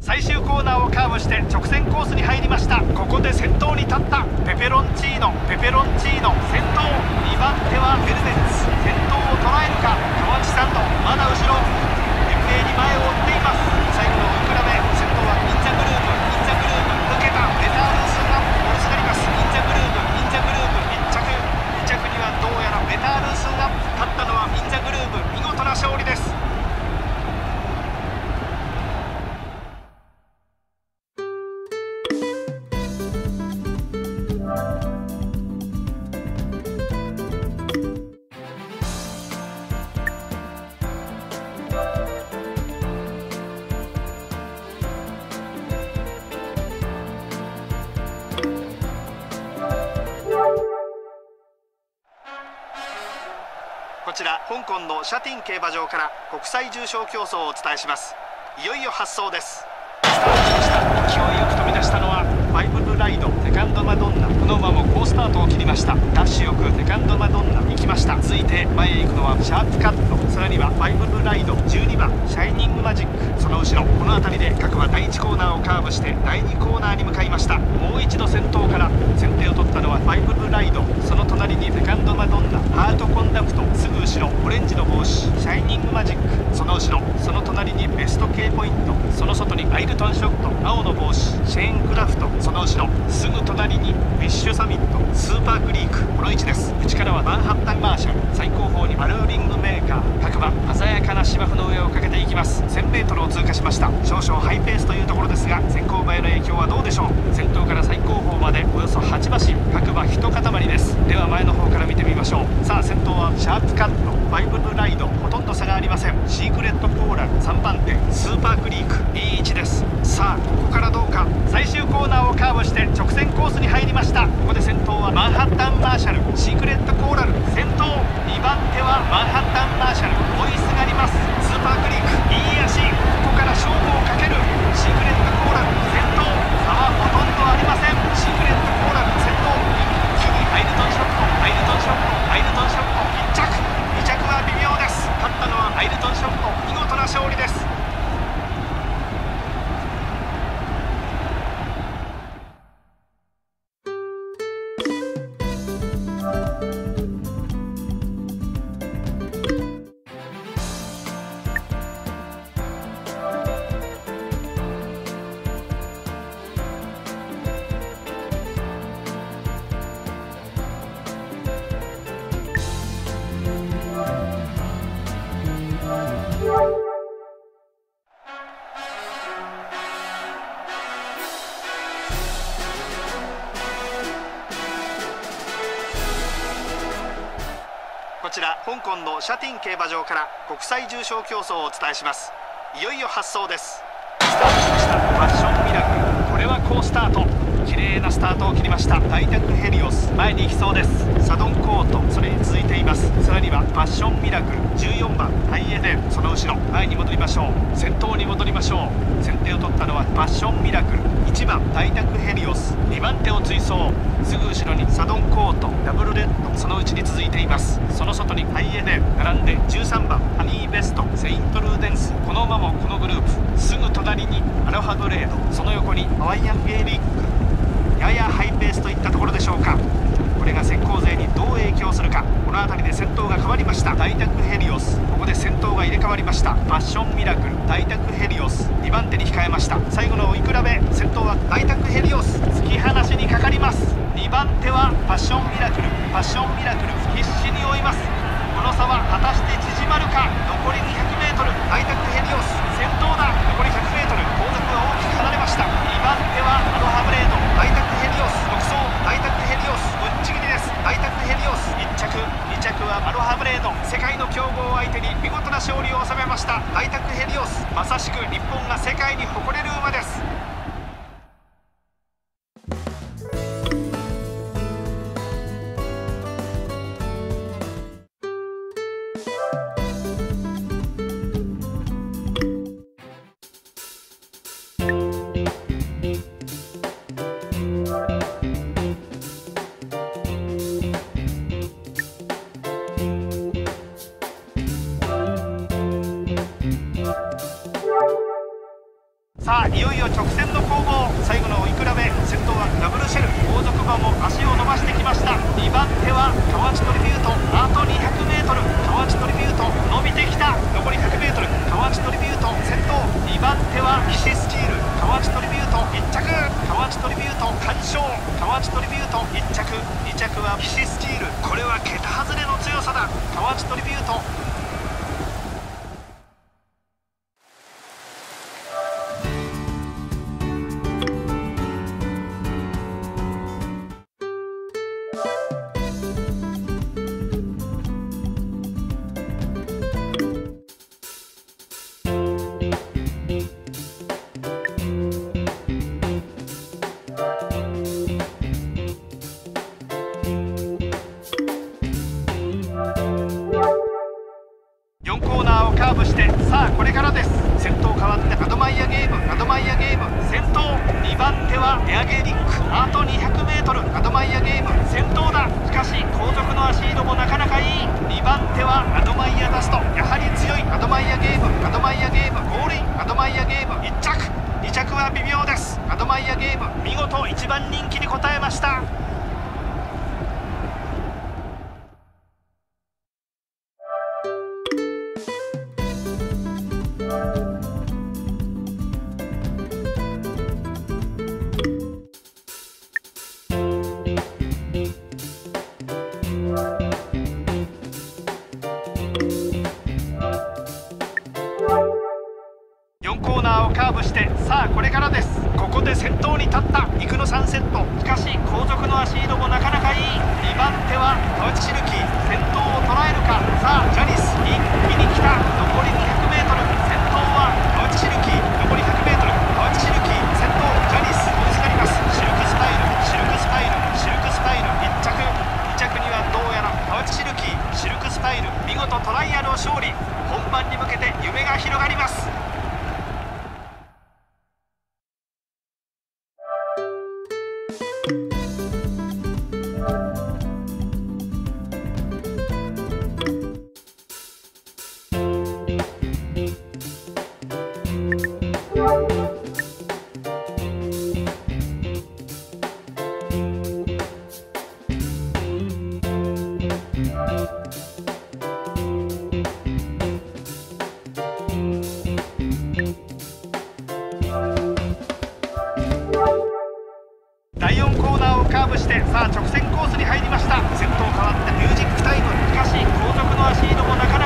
最終コーナーをカーブして直線コースに入りました。ここで先頭に立ったペペロンチーノ。ペペロンチーノ先頭、2番手はメルセデス。先頭を捉えるか、川内さんとまだ後ろ、懸命に前を追っています。最後の追い比べ、先頭はインジャグループ。インジャグループ抜けた、レタールースが押しなります。インジャグループ、インジャグループ1着。2着にはどうやらレタールースが勝ったのはインジャグループ、見事な勝利です。こちら香港のシャティン競馬場から国際重賞競争をお伝えします。いよいよ発走です。スタートしました。勢いよく飛び出したのはファイブルライド、セカンドマドンナ。この馬も好スタートを切りました。ダッシュよくセカンドマドンナ行きました。続いて前へ行くのはシャープカット、さらにはファイブルライド、12番シャイニングマジック。その後ろ、この辺りで各馬第1コーナーをカーブして第2コーナーに向かいました。もう一度先頭から先手を取ったのはファイブルライド、その隣にセカンドマドンナ、ハートコンダクト、すぐ後ろオレンジの帽子シャイニングマジック、その後ろ、その隣にベスト K ポイント、その外にアイルトンショット、青の帽子シェーンクラフト、その後ろすぐ隣にフィッシュサミット、スーパークリーク。この位置です。内からはマンハッタンマーシャル、最高峰にマルーリングメーカー。各馬鮮やかな芝生の上をかけていきます。 1000m を通過しました。少々ハイペースというところですが、先行馬への影響はどうでしょう。先頭から最高峰までおよそ8馬身、各馬一塊です。では前の方から見てみましょう。さあ先頭はシャープカット、ファイブルライド、ほとんど差がありません。シークレットポーラル、3番手スーパークリーク、いい位置です。さあここからどうか。最終コーナーをカーブして直線コースに入りました。ここで先頭はマンハッタンマーシャル、シークレットコーラル先頭、2番手はマンハッタンマーシャル、追いすがります。スーパークリーク、いい足。ここから勝負をかける。シークレットコーラル先頭、差はほとんどありません。シークレットコーラル先頭、一気にアイルトンショット、アイルトンショット、アイルトンショット1着、2着は微妙です。勝ったのはアイルトンショット、見事な勝利です。こちら香港のシャティン競馬場から国際重賞競争をお伝えします。いよいよ発走です。スタートしました。ファッションミラクル、これは好スタート、綺麗なスタートを切りました。ダイタクヘリオス、前に行きそうです。サドンコート、それに続いています。さらにはファッションミラクル、14番ハイエデン、その後ろ前に戻りましょう。先頭に戻りましょう。先手を取ったのはファッションミラクル、1番ダイタクヘリオス、2番手を追走、すぐ後ろにサドンコート、ダブルレッド、そのうちに続いています。その外にハイエデン並んで、13番ハニーベスト、セイントルーデンス、この馬もこのグループ、すぐ隣にアロハドレード、その横にハワイアンゲーリック、ややハイペースといったところでしょうか。これが先行勢にどう影響するか。この辺りで先頭が変わりました。ダイタクヘリオス、ここで先頭が入れ替わりました。ファッションミラクル、ダイタクヘリオス、2番手に控えました。最後の追い比べ、先頭はダイタクヘリオス、突き放しにかかります。2番手はファッションミラクル、ファッションミラクル必死に追います。この差は果たして縮まるか。残り 200m、 ダイタクヘリオス先頭だ。残り 100m、 後続は大きく離れました。2番手はアロハブレード、ダイタクヘリオス独走、ダイタクヘリオスぶっちぎりです。ダイタクヘリオス1着、2着はアロハブレード、世界の強豪を相手に見事な勝利を収めました。ダイタクヘリオス、まさしく日本が世界に誇れる馬です。さあいよいよ直線の攻防、最後の追い比べ、先頭はダブルシェル、後続馬も足を伸ばしてきました。2番手は河内トリビュート、あと 200m、 河内トリビュート伸びてきた、残り 100m、 河内トリビュート先頭、2番手はヒシスチール、河内トリビュート1着、河内トリビュート完勝、河内トリビュート1着、2着はヒシスチール、これは桁外れの強さだ、河内トリビュート。カーブして、さあこれからです。先頭変わってアドマイヤゲーム、アドマイヤゲーム先頭、2番手はエアゲーリック、あと 200m、 アドマイヤゲーム先頭だ。しかし後続の足色もなかなかいい。2番手はアドマイヤダスト、やはり強い、アドマイヤゲーム、アドマイヤゲームゴールイン、アドマイヤゲーム1着、2着は微妙です。アドマイヤゲーム見事1番人気に応えました。カーブして、さあこれからです。ここで先頭に立ったイクノサンセット、しかし後続の足色もなかなかいい。2番手は河内シルキー、先頭を捉えるか、さあジャニス一気に来た、残り 200m、 先頭は河内シルキー、残り 100m、 河内シルキー先頭、ジャニス追いすがります。シルクスタイル、シルクスタイル、シルクスタイル1着、2着にはどうやら河内シルキー、シルクスタイル見事トライアルを勝利、本番に向けて夢が広がります。さあ直線コースに入りました。先頭変わってミュージックタイム、しかし後続の足色もなかなか